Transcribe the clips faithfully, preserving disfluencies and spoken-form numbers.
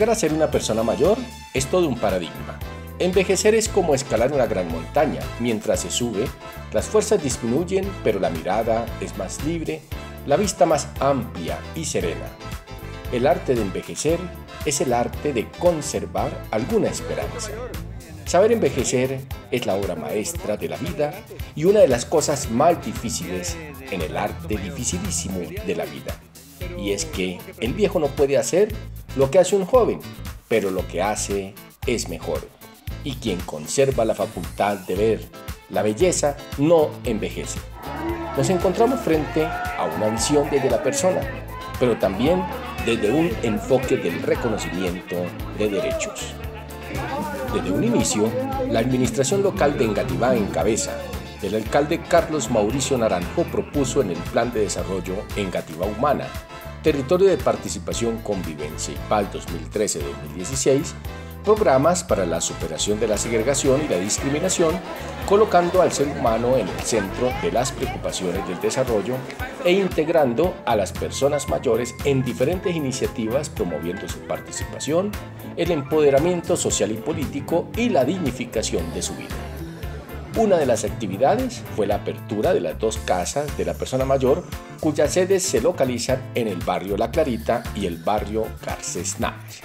Llegar a ser una persona mayor es todo un paradigma. Envejecer es como escalar una gran montaña. Mientras se sube, las fuerzas disminuyen, pero la mirada es más libre, la vista más amplia y serena. El arte de envejecer es el arte de conservar alguna esperanza. Saber envejecer es la obra maestra de la vida y una de las cosas más difíciles en el arte dificilísimo de la vida. Y es que el viejo no puede hacer lo que hace un joven, pero lo que hace es mejor. Y quien conserva la facultad de ver la belleza no envejece. Nos encontramos frente a una visión desde la persona, pero también desde un enfoque del reconocimiento de derechos. Desde un inicio, la administración local de Engativá en cabeza del alcalde Carlos Mauricio Naranjo propuso en el Plan de Desarrollo Engativá Humana, Territorio de Participación, Convivencia y Paz dos mil trece a dos mil dieciséis, programas para la superación de la segregación y la discriminación, colocando al ser humano en el centro de las preocupaciones del desarrollo e integrando a las personas mayores en diferentes iniciativas, promoviendo su participación, el empoderamiento social y político y la dignificación de su vida. Una de las actividades fue la apertura de las dos casas de la persona mayor, cuyas sedes se localizan en el barrio La Clarita y el barrio Garcés Navas.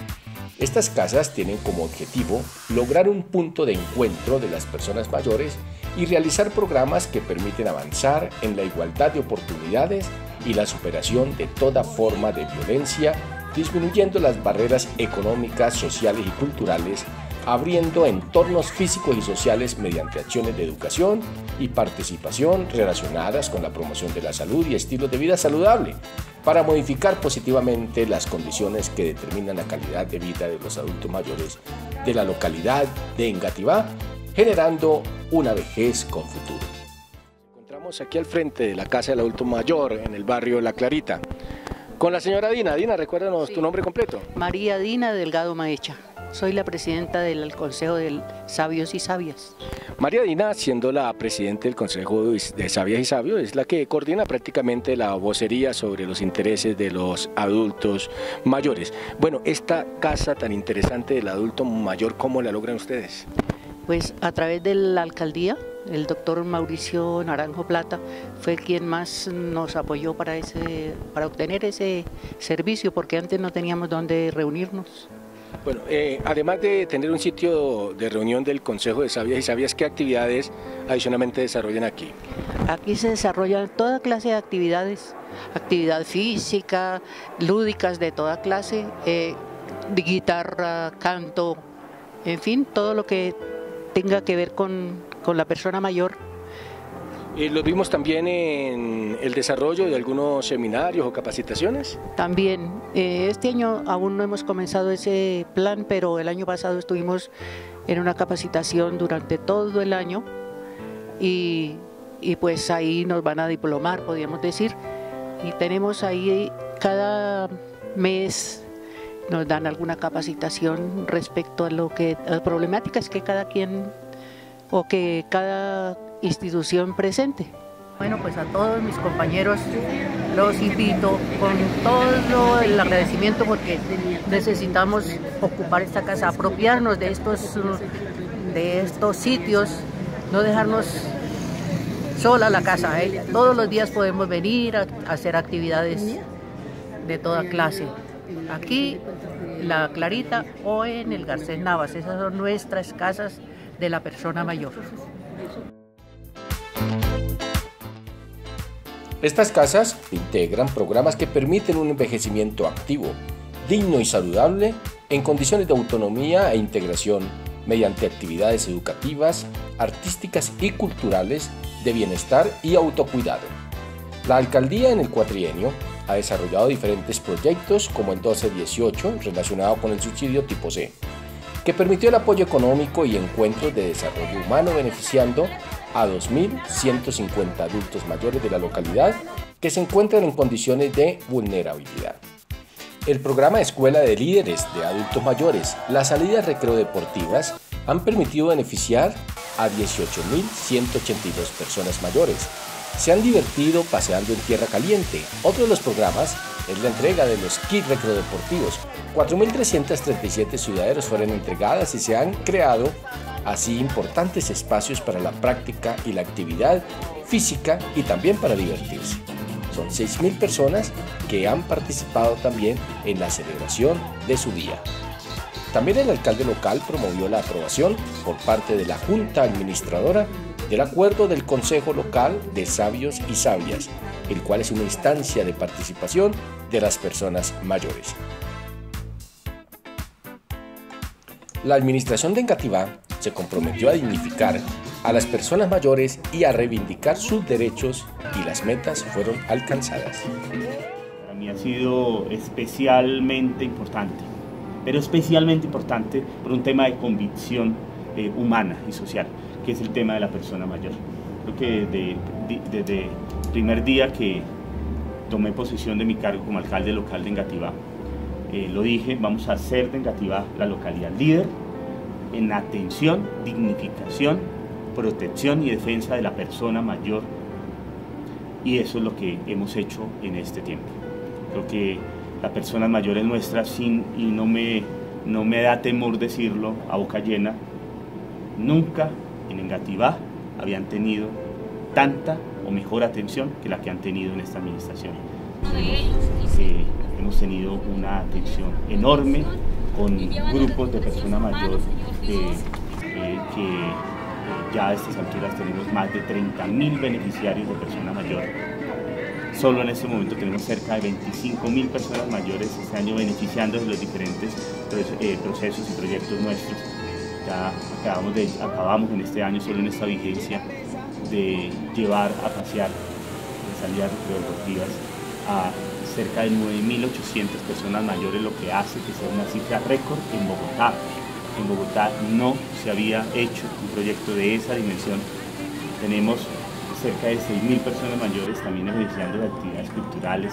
Estas casas tienen como objetivo lograr un punto de encuentro de las personas mayores y realizar programas que permiten avanzar en la igualdad de oportunidades y la superación de toda forma de violencia, disminuyendo las barreras económicas, sociales y culturales, abriendo entornos físicos y sociales mediante acciones de educación y participación relacionadas con la promoción de la salud y estilos de vida saludable, para modificar positivamente las condiciones que determinan la calidad de vida de los adultos mayores de la localidad de Engativá, generando una vejez con futuro. Nos encontramos aquí al frente de la Casa del Adulto Mayor, en el barrio La Clarita, con la señora Dina. Dina, recuérdanos sí. Tu nombre completo. María Dina Delgado Mahecha. Soy la presidenta del Consejo de Sabios y Sabias. María Dina, siendo la presidenta del Consejo de Sabias y Sabios, es la que coordina prácticamente la vocería sobre los intereses de los adultos mayores. Bueno, esta casa tan interesante del adulto mayor, ¿cómo la logran ustedes? Pues a través de la alcaldía. El doctor Mauricio Naranjo Plata fue quien más nos apoyó para, ese, para obtener ese servicio, porque antes no teníamos dónde reunirnos. Bueno, eh, además de tener un sitio de reunión del Consejo de Sabias y Sabias, ¿qué actividades adicionalmente desarrollan aquí? Aquí se desarrollan toda clase de actividades, actividad física, lúdicas de toda clase, eh, guitarra, canto, en fin, todo lo que tenga que ver con, con la persona mayor. Eh, ¿Los vimos también en el desarrollo de algunos seminarios o capacitaciones? También. Eh, este año aún no hemos comenzado ese plan, pero el año pasado estuvimos en una capacitación durante todo el año y, y pues ahí nos van a diplomar, podríamos decir. Y tenemos ahí cada mes nos dan alguna capacitación respecto a lo que a las problemáticas que cada quien o que cada institución presente. Bueno, pues a todos mis compañeros los invito con todo el agradecimiento, porque necesitamos ocupar esta casa, apropiarnos de estos, de estos sitios, no dejarnos sola la casa, ¿eh? Todos los días podemos venir a hacer actividades de toda clase. Aquí, La Clarita o en el Garcés Navas, esas son nuestras casas de la persona mayor. Estas casas integran programas que permiten un envejecimiento activo, digno y saludable, en condiciones de autonomía e integración, mediante actividades educativas, artísticas y culturales de bienestar y autocuidado. La alcaldía en el cuatrienio ha desarrollado diferentes proyectos, como el doce dieciocho, relacionado con el subsidio tipo C, que permitió el apoyo económico y encuentros de desarrollo humano, beneficiando a dos mil ciento cincuenta adultos mayores de la localidad que se encuentran en condiciones de vulnerabilidad. El programa Escuela de Líderes de Adultos Mayores, las salidas recreo deportivas han permitido beneficiar a dieciocho mil ciento ochenta y dos personas mayores, se han divertido paseando en tierra caliente. Otro de los programas es la entrega de los kits recreodeportivos. cuatro mil trescientos treinta y siete ciudaderos fueron entregadas y se han creado así importantes espacios para la práctica y la actividad física y también para divertirse. Son seis mil personas que han participado también en la celebración de su día. También el alcalde local promovió la aprobación por parte de la Junta Administradora del acuerdo del Consejo Local de Sabios y Sabias, el cual es una instancia de participación de las personas mayores. La administración de Engativá se comprometió a dignificar a las personas mayores y a reivindicar sus derechos, y las metas fueron alcanzadas. Para mí ha sido especialmente importante, pero especialmente importante por un tema de convicción eh, humana y social, que es el tema de la persona mayor. Creo que desde, desde el primer día que tomé posesión de mi cargo como alcalde local de Engativá, eh, lo dije, vamos a hacer de Engativá la localidad líder en atención, dignificación, protección y defensa de la persona mayor, y eso es lo que hemos hecho en este tiempo. Creo que las personas mayores nuestras, sin, y no me, no me da temor decirlo a boca llena, nunca en Engativá habían tenido tanta o mejor atención que la que han tenido en esta administración. Hemos, eh, hemos tenido una atención enorme con grupos de personas mayores eh, eh, que ya a estas alturas tenemos más de treinta mil beneficiarios de personas mayores. Solo en este momento tenemos cerca de veinticinco mil personas mayores este año beneficiando de los diferentes eh, procesos y proyectos nuestros. Ya acabamos, de, acabamos en este año, solo en esta vigencia, de llevar a pasear en salidas recreodeportivas a cerca de nueve mil ochocientas personas mayores, lo que hace que sea una cifra récord en Bogotá. En Bogotá no se había hecho un proyecto de esa dimensión. Tenemos cerca de seis mil personas mayores también beneficiando de actividades culturales.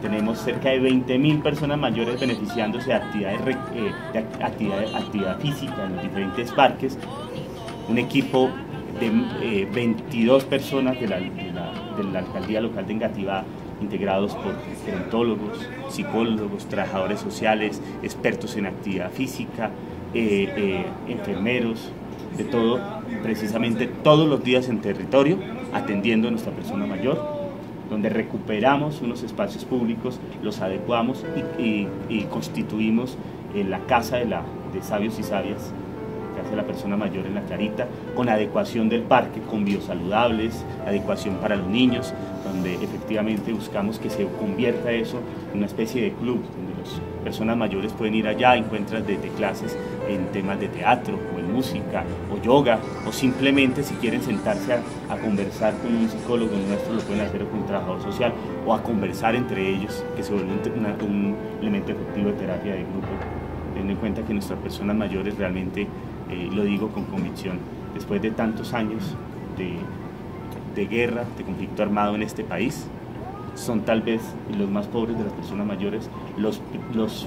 Tenemos cerca de veinte mil personas mayores beneficiándose de actividades, eh, de actividad, actividad física en los diferentes parques. Un equipo de eh, veintidós personas de la, de, la, de la alcaldía local de Engativá, integrados por gerontólogos, psicólogos, trabajadores sociales, expertos en actividad física, Eh, eh, enfermeros, de todo, precisamente todos los días en territorio, atendiendo a nuestra persona mayor, donde recuperamos unos espacios públicos, los adecuamos y, y, y constituimos eh, la Casa de, la, de Sabios y Sabias, Casa de la Persona Mayor en La Clarita, con adecuación del parque, con biosaludables, adecuación para los niños, donde efectivamente buscamos que se convierta eso en una especie de club, donde las personas mayores pueden ir allá, encuentran desde clases en temas de teatro, o en música, o yoga, o simplemente si quieren sentarse a, a conversar con un psicólogo nuestro, lo pueden hacer, o con un trabajador social, o a conversar entre ellos, que se vuelve un, una, un elemento efectivo de terapia de grupo, teniendo en cuenta que nuestras personas mayores realmente, eh, lo digo con convicción, después de tantos años de... de guerra, de conflicto armado en este país, son tal vez los más pobres de las personas mayores los, los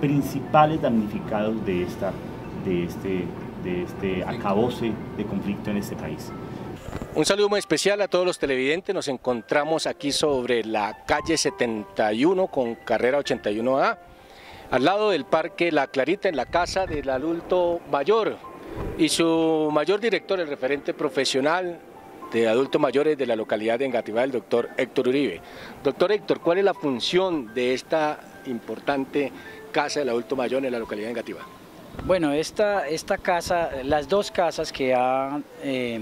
principales damnificados de, esta, de, este, de este acabose de conflicto en este país. Un saludo muy especial a todos los televidentes. Nos encontramos aquí sobre la calle setenta y uno con carrera ochenta y uno A, al lado del parque La Clarita, en la Casa del Adulto Mayor, y su mayor director, el referente profesional de adultos mayores de la localidad de Engativá, el doctor Héctor Uribe. Doctor Héctor, ¿cuál es la función de esta importante Casa del Adulto Mayor en la localidad de Engativá? Bueno, esta, esta casa, las dos casas que ha eh,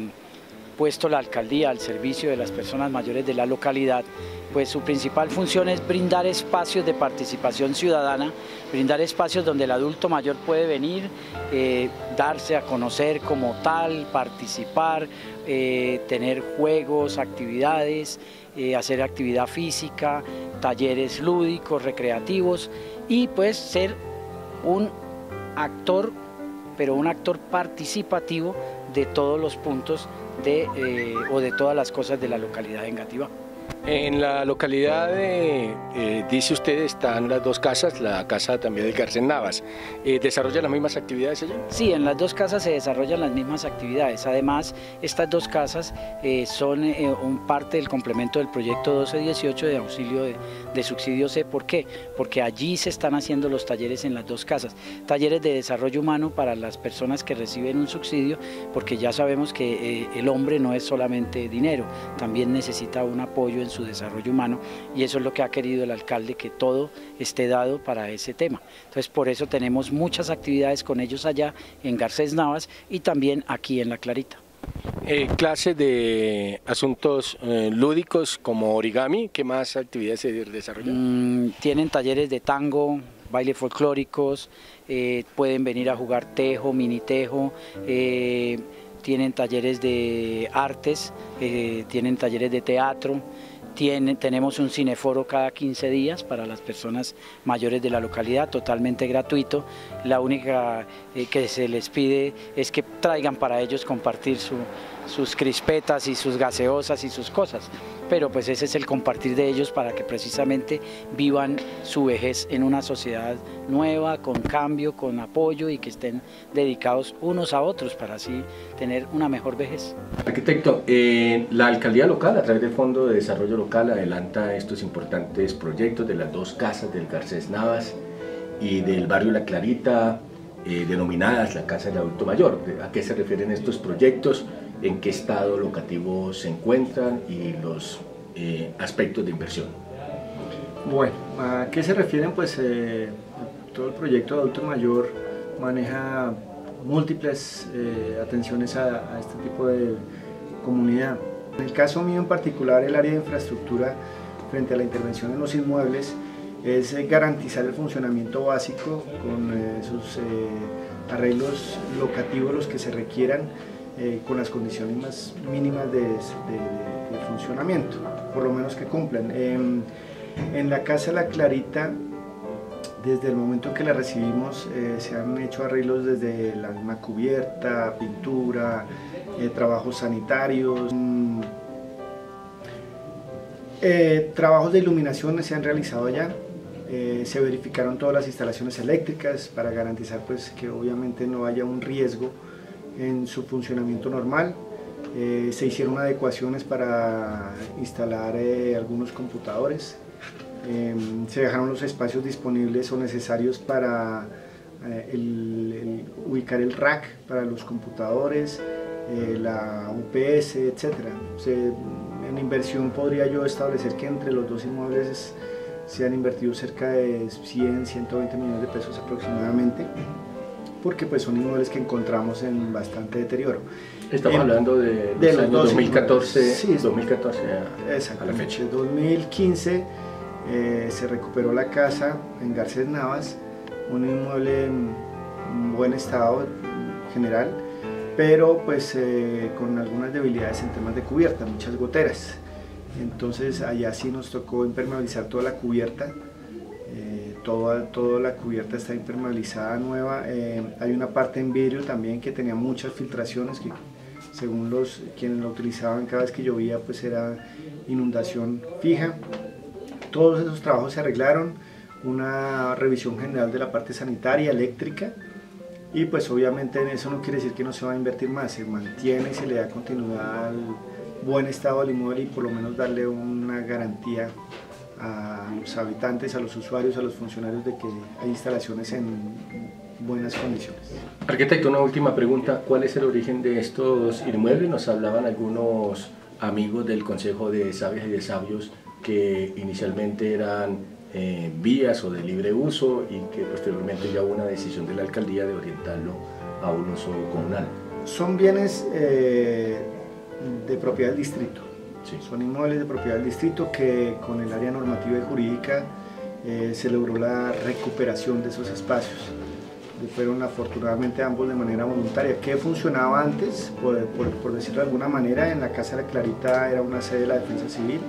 puesto la alcaldía al servicio de las personas mayores de la localidad, pues su principal función es brindar espacios de participación ciudadana, brindar espacios donde el adulto mayor puede venir, eh, darse a conocer como tal, participar, eh, tener juegos, actividades, eh, hacer actividad física, talleres lúdicos, recreativos, y pues ser un actor, pero un actor participativo de todos los puntos de, eh, o de todas las cosas de la localidad de Engativá. En la localidad, de, eh, dice usted, están las dos casas, la casa también del Garcés Navas. Eh, ¿Desarrollan las mismas actividades allí? Sí, en las dos casas se desarrollan las mismas actividades. Además, estas dos casas eh, son eh, un parte del complemento del proyecto doce dieciocho de auxilio de, de subsidio C. ¿Por qué? Porque allí se están haciendo los talleres en las dos casas. Talleres de desarrollo humano para las personas que reciben un subsidio, porque ya sabemos que eh, el hombre no es solamente dinero, también necesita un apoyo en su desarrollo humano, y eso es lo que ha querido el alcalde, que todo esté dado para ese tema. Entonces, por eso tenemos muchas actividades con ellos allá en Garcés Navas y también aquí en La Clarita. Eh, clases de asuntos eh, lúdicos como origami, ¿qué más actividades se desarrollan? Mm, tienen talleres de tango, bailes folclóricos, eh, pueden venir a jugar tejo, mini tejo, eh, tienen talleres de artes, eh, tienen talleres de teatro. Tiene, tenemos un cineforo cada quince días para las personas mayores de la localidad, totalmente gratuito. La única eh, que se les pide es que traigan para ellos compartir su, sus crispetas y sus gaseosas y sus cosas. Pero pues ese es el compartir de ellos para que precisamente vivan su vejez en una sociedad nueva, con cambio, con apoyo, y que estén dedicados unos a otros para así tener una mejor vejez. Arquitecto, eh, la alcaldía local, a través del Fondo de Desarrollo Local, adelanta estos importantes proyectos de las dos casas del Garcés Navas y del barrio La Clarita, eh, denominadas la Casa del Adulto Mayor. ¿A qué se refieren estos proyectos? ¿En qué estado locativo se encuentran y los eh, aspectos de inversión? Bueno, ¿a qué se refieren? Pues eh, todo el proyecto de adulto mayor maneja múltiples eh, atenciones a, a este tipo de comunidad. En el caso mío en particular, el área de infraestructura frente a la intervención en los inmuebles es eh, garantizar el funcionamiento básico con eh, sus eh, arreglos locativos, los que se requieran, Eh, con las condiciones más mínimas de, de, de, de funcionamiento, por lo menos que cumplan. Eh, en la Casa La Clarita, desde el momento que la recibimos, eh, se han hecho arreglos desde la misma cubierta, pintura, eh, trabajos sanitarios, mmm, eh, trabajos de iluminación se han realizado allá. Eh, se verificaron todas las instalaciones eléctricas para garantizar, pues, que obviamente no haya un riesgo en su funcionamiento normal. Eh, se hicieron adecuaciones para instalar eh, algunos computadores, eh, se dejaron los espacios disponibles o necesarios para eh, el, el, ubicar el rack para los computadores, eh, la U P S, etcétera. Se, en inversión podría yo establecer que entre los dos inmuebles se han invertido cerca de cien, ciento veinte millones de pesos aproximadamente, porque pues son inmuebles que encontramos en bastante deterioro. Estamos en, hablando de, de los años dos mil catorce, sí, dos mil catorce a, a la fecha. En dos mil quince eh, se recuperó la casa en Garcés Navas, un inmueble en buen estado general, pero pues eh, con algunas debilidades en temas de cubierta, muchas goteras. Entonces allá sí nos tocó impermeabilizar toda la cubierta. Toda, toda la cubierta está impermeabilizada nueva. Eh, hay una parte en vidrio también que tenía muchas filtraciones que, según los quienes lo utilizaban, cada vez que llovía pues era inundación fija. Todos esos trabajos se arreglaron, una revisión general de la parte sanitaria, eléctrica, y pues obviamente eso no quiere decir que no se va a invertir más, se mantiene y se le da continuidad al buen estado del inmueble, y por lo menos darle una garantía a los habitantes, a los usuarios, a los funcionarios, de que hay instalaciones en buenas condiciones. Arquitecto, una última pregunta. ¿Cuál es el origen de estos inmuebles? Nos hablaban algunos amigos del Consejo de Sabias y de Sabios que inicialmente eran eh, vías o de libre uso, y que posteriormente ya hubo una decisión de la alcaldía de orientarlo a un uso comunal. Son bienes eh, de propiedad del distrito. Sí. Son inmuebles de propiedad del distrito que con el área normativa y jurídica eh, se logró la recuperación de esos espacios. Y fueron afortunadamente ambos de manera voluntaria. ¿Qué funcionaba antes? Por, por, por decirlo de alguna manera, en la Casa de La Clarita era una sede de la Defensa Civil.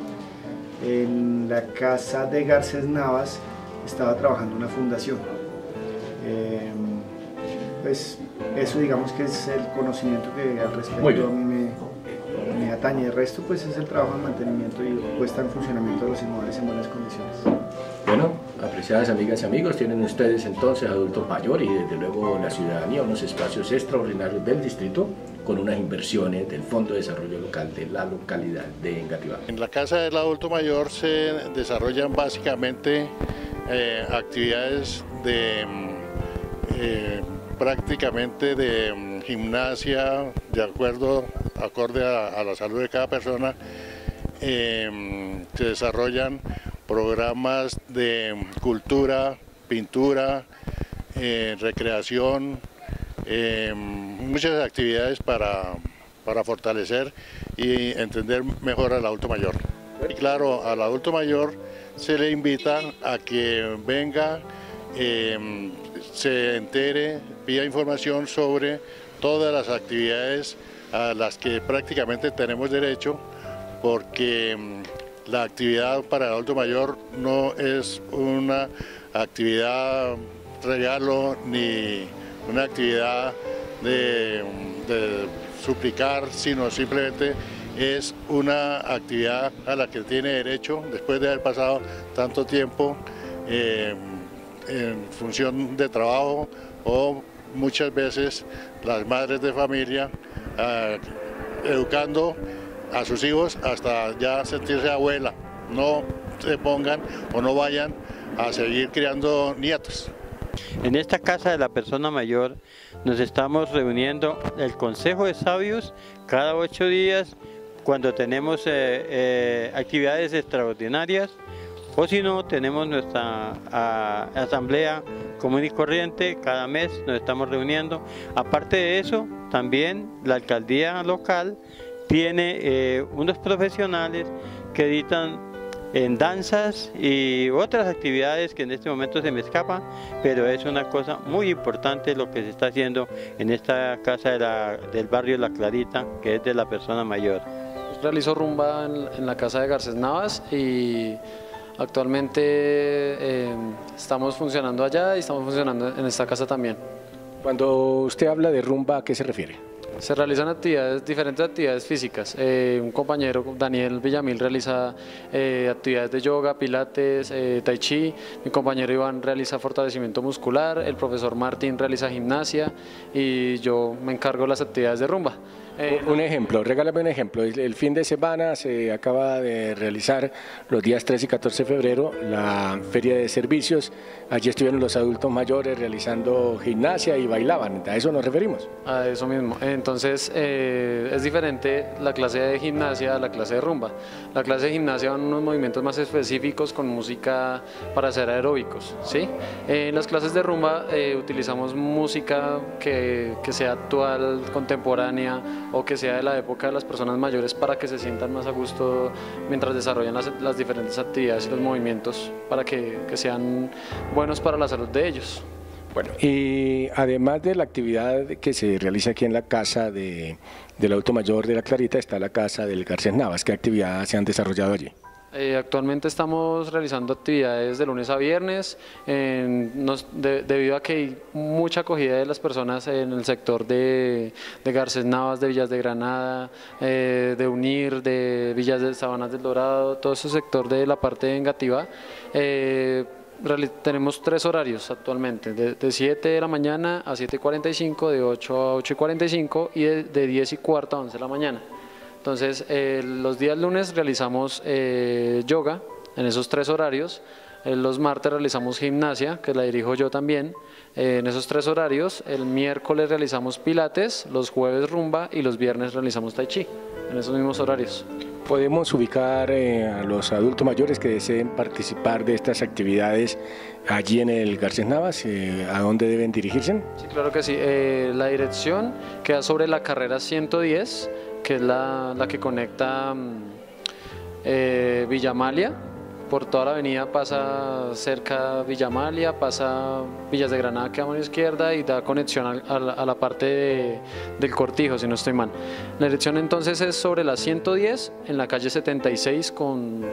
En la Casa de Garcés Navas estaba trabajando una fundación. Eh, pues eso digamos que es el conocimiento que al respecto a mí me... atañe. El resto pues es el trabajo de mantenimiento y puesta en funcionamiento de los inmuebles en buenas condiciones. Bueno, apreciadas amigas y amigos, tienen ustedes entonces adultos mayores y desde luego la ciudadanía unos espacios extraordinarios del distrito con unas inversiones del Fondo de Desarrollo Local de la localidad de Engativá. En la Casa del Adulto Mayor se desarrollan básicamente eh, actividades de eh, prácticamente de gimnasia de acuerdo acorde a, a la salud de cada persona. Eh, se desarrollan programas de cultura, pintura, eh, recreación, eh, muchas actividades para, para fortalecer y entender mejor al adulto mayor. Y claro, al adulto mayor se le invita a que venga, eh, se entere, pida información sobre todas las actividades a las que prácticamente tenemos derecho, porque la actividad para el adulto mayor no es una actividad regalo ni una actividad de, de suplicar, sino simplemente es una actividad a la que tiene derecho después de haber pasado tanto tiempo eh, en función de trabajo o muchas veces las madres de familia eh, educando a sus hijos hasta ya sentirse abuela. No se pongan o no vayan a seguir criando nietos. En esta Casa de la Persona Mayor nos estamos reuniendo el Consejo de Sabios cada ocho días cuando tenemos eh, eh, actividades extraordinarias o si no tenemos nuestra a, asamblea común y corriente. Cada mes nos estamos reuniendo. Aparte de eso, también la alcaldía local tiene eh, unos profesionales que editan en danzas y otras actividades que en este momento se me escapan, pero es una cosa muy importante lo que se está haciendo en esta casa de la, del barrio La Clarita, que es de la persona mayor. Realizo rumba en, en la casa de Garcés Navas y actualmente eh, estamos funcionando allá y estamos funcionando en esta casa también. Cuando usted habla de rumba, ¿a qué se refiere? Se realizan actividades, diferentes actividades físicas. Eh, un compañero, Daniel Villamil, realiza eh, actividades de yoga, pilates, eh, tai chi. Mi compañero Iván realiza fortalecimiento muscular. El profesor Martín realiza gimnasia y yo me encargo de las actividades de rumba. Eh, un ejemplo, regálame un ejemplo. El, el fin de semana se acaba de realizar los días trece y catorce de febrero la feria de servicios. Allí estuvieron los adultos mayores realizando gimnasia y bailaban. A eso nos referimos. A eso mismo. Entonces, Entonces eh, es diferente la clase de gimnasia a la clase de rumba. La clase de gimnasia van unos movimientos más específicos con música para hacer aeróbicos, ¿sí? Eh, en las clases de rumba eh, utilizamos música que, que sea actual, contemporánea o que sea de la época de las personas mayores para que se sientan más a gusto mientras desarrollan las, las diferentes actividades y los movimientos para que, que sean buenos para la salud de ellos. Bueno, y además de la actividad que se realiza aquí en la casa de, del adulto mayor de La Clarita, está la casa del Garcés Navas. ¿Qué actividades se han desarrollado allí? Eh, actualmente estamos realizando actividades de lunes a viernes, eh, nos, de, debido a que hay mucha acogida de las personas en el sector de, de Garcés Navas, de Villas de Granada, eh, de UNIR, de Villas de Sabanas del Dorado, todo ese sector de la parte de Engativá. Eh, Tenemos tres horarios actualmente, de, de siete de la mañana a siete y cuarenta y cinco, de ocho a ocho y cuarenta y cinco y de, de diez y cuarto a once de la mañana. Entonces, eh, los días lunes realizamos eh, yoga en esos tres horarios, eh, los martes realizamos gimnasia, que la dirijo yo también, eh, en esos tres horarios, el miércoles realizamos pilates, los jueves rumba y los viernes realizamos tai chi, en esos mismos horarios. Podemos ubicar eh, a los adultos mayores que deseen participar de estas actividades allí en el Garcés Navas, eh, ¿a dónde deben dirigirse? Sí, claro que sí. Eh, la dirección queda sobre la carrera ciento diez, que es la, la que conecta eh, Villa Amalia por toda la avenida, pasa cerca Villa Amalia, pasa Villas de Granada que va a mano izquierda y da conexión a la, a la parte de, del Cortijo, si no estoy mal. La dirección entonces es sobre la ciento diez, en la calle setenta y seis con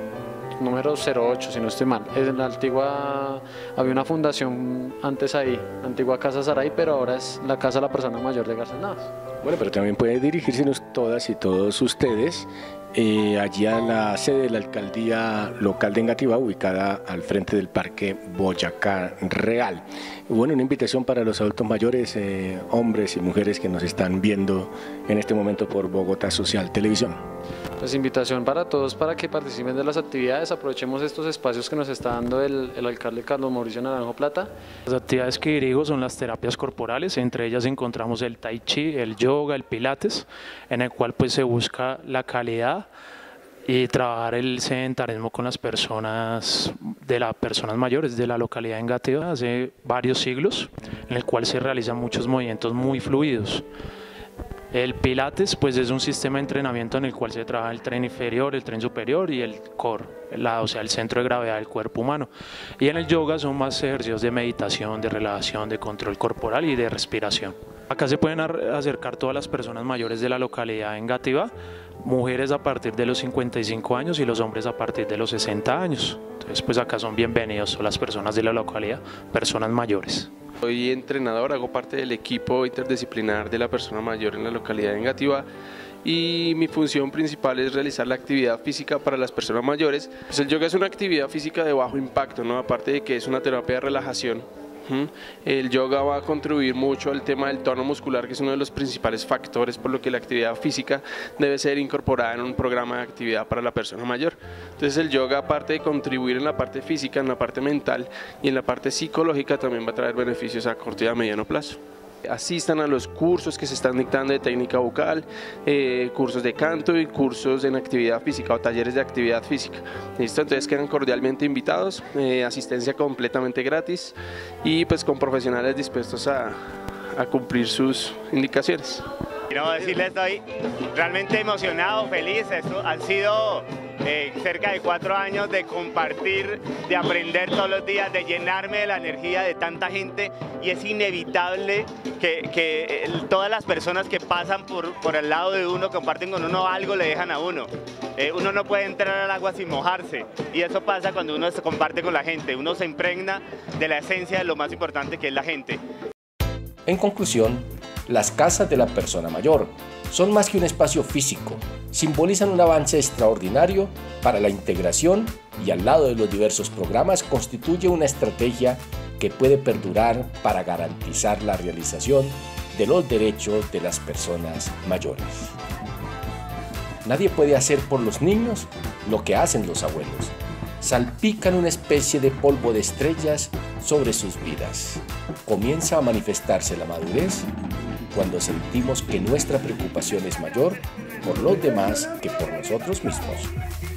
número cero ocho, si no estoy mal. En la antigua, había una fundación antes ahí, la antigua Casa Saray, pero ahora es la Casa de la Persona Mayor de Garcés Navas. Bueno, pero también pueden dirigírsenos todas y todos ustedes eh, allí a la sede de la alcaldía local de Engativá, ubicada al frente del Parque Boyacá Real. Bueno, una invitación para los adultos mayores, eh, hombres y mujeres que nos están viendo en este momento por Bogotá Social Televisión. Pues invitación para todos para que participen de las actividades, aprovechemos estos espacios que nos está dando el, el alcalde Carlos Mauricio Naranjo Plata. Las actividades que dirijo son las terapias corporales, entre ellas encontramos el tai chi, el yoga, el pilates, en el cual pues se busca la calidad y trabajar el sedentarismo con las personas, de las personas mayores de la localidad de Engativá hace varios siglos, en el cual se realizan muchos movimientos muy fluidos. El pilates pues es un sistema de entrenamiento en el cual se trabaja el tren inferior, el tren superior y el core, la, o sea el centro de gravedad del cuerpo humano. Y en el yoga son más ejercicios de meditación, de relajación, de control corporal y de respiración. Acá se pueden acercar todas las personas mayores de la localidad de Engativá, mujeres a partir de los cincuenta y cinco años y los hombres a partir de los sesenta años. Entonces pues acá son bienvenidos todas las personas de la localidad, personas mayores. Soy entrenador, hago parte del equipo interdisciplinar de la persona mayor en la localidad de Engativá y mi función principal es realizar la actividad física para las personas mayores. Pues el yoga es una actividad física de bajo impacto, ¿no? Aparte de que es una terapia de relajación. El yoga va a contribuir mucho al tema del tono muscular, que es uno de los principales factores por lo que la actividad física debe ser incorporada en un programa de actividad para la persona mayor. Entonces el yoga, aparte de contribuir en la parte física, en la parte mental y en la parte psicológica, también va a traer beneficios a corto y a mediano plazo. Asistan a los cursos que se están dictando de técnica vocal, eh, cursos de canto y cursos en actividad física o talleres de actividad física. ¿Listo? Entonces quedan cordialmente invitados, eh, asistencia completamente gratis y pues con profesionales dispuestos a, a cumplir sus indicaciones. Quiero decirles, estoy realmente emocionado, feliz. Esto han sido eh, cerca de cuatro años de compartir, de aprender todos los días, de llenarme de la energía de tanta gente, y es inevitable que, que eh, todas las personas que pasan por, por el lado de uno, comparten con uno algo, le dejan a uno. Eh, uno no puede entrar al agua sin mojarse, y eso pasa cuando uno se comparte con la gente, uno se impregna de la esencia de lo más importante, que es la gente. En conclusión, las casas de la persona mayor son más que un espacio físico, simbolizan un avance extraordinario para la integración y, al lado de los diversos programas, constituye una estrategia que puede perdurar para garantizar la realización de los derechos de las personas mayores. Nadie puede hacer por los niños lo que hacen los abuelos. Salpican una especie de polvo de estrellas sobre sus vidas. Comienza a manifestarse la madurez cuando sentimos que nuestra preocupación es mayor por los demás que por nosotros mismos.